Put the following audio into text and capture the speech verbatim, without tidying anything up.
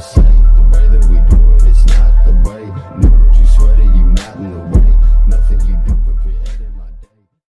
the same.